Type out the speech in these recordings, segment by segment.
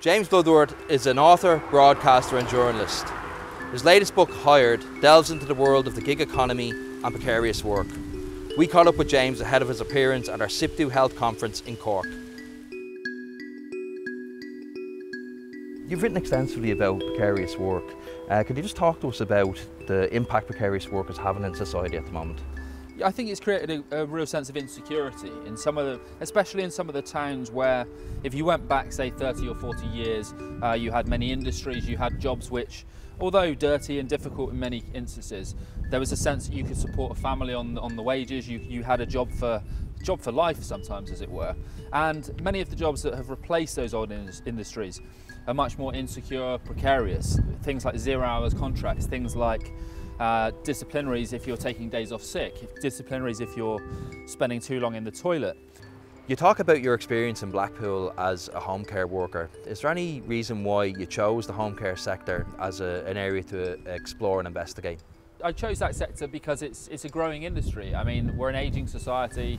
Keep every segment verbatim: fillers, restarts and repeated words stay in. James Bloodworth is an author, broadcaster and journalist. His latest book, Hired, delves into the world of the gig economy and precarious work. We caught up with James ahead of his appearance at our SIPTU Health Conference in Cork. You've written extensively about precarious work. Uh, could you just talk to us about the impact precarious work is having in society at the moment? I think it's created a, a real sense of insecurity in some of the, especially in some of the towns where, if you went back, say, thirty or forty years, uh, you had many industries, you had jobs which, although dirty and difficult in many instances, there was a sense that you could support a family on on the wages. You you had a job for job for life sometimes, as it were. And many of the jobs that have replaced those old in industries are much more insecure, precarious. Things like zero hours contracts, things like Uh, disciplinaries if you're taking days off sick, disciplinaries if you're spending too long in the toilet. You talk about your experience in Blackpool as a home care worker. Is there any reason why you chose the home care sector as a, an area to explore and investigate? I chose that sector because it's, it's a growing industry. I mean, we're an ageing society.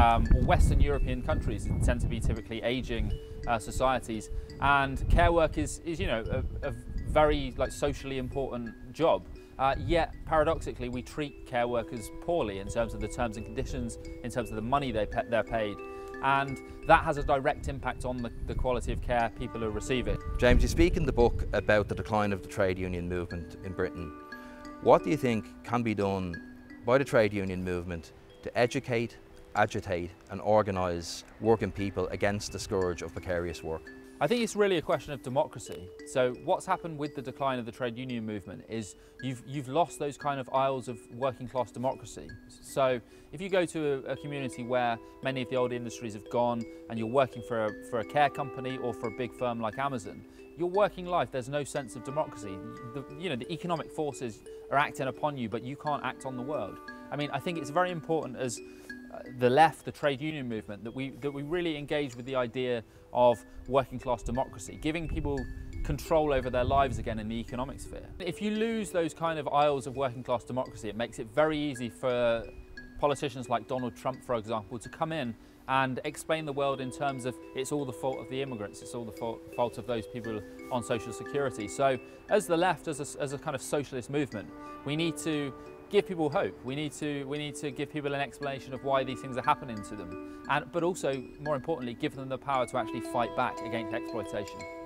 Um, Western European countries tend to be typically ageing uh, societies, and care work is, is you know, a, a very like socially important job. Uh, yet, paradoxically, we treat care workers poorly in terms of the terms and conditions, in terms of the money they pe they're paid, and that has a direct impact on the, the quality of care people are receiving. James, you speak in the book about the decline of the trade union movement in Britain. What do you think can be done by the trade union movement to educate, agitate and organise working people against the scourge of precarious work? I think it's really a question of democracy. So what's happened with the decline of the trade union movement is you've, you've lost those kind of aisles of working class democracy. So if you go to a, a community where many of the old industries have gone and you're working for a, for a care company or for a big firm like Amazon, your working life, there's no sense of democracy. The, you know, the economic forces are acting upon you, but you can't act on the world. I mean, I think it's very important as the left, the trade union movement, that we that we really engage with the idea of working class democracy, giving people control over their lives again in the economic sphere. If you lose those kind of aisles of working class democracy, it makes it very easy for politicians like Donald Trump, for example, to come in and explain the world in terms of it's all the fault of the immigrants, it's all the fault, fault of those people on social security. So as the left, as a, as a kind of socialist movement, we need to give people hope. We need to we need to give people an explanation of why these things are happening to them, and but also, more importantly, give them the power to actually fight back against exploitation.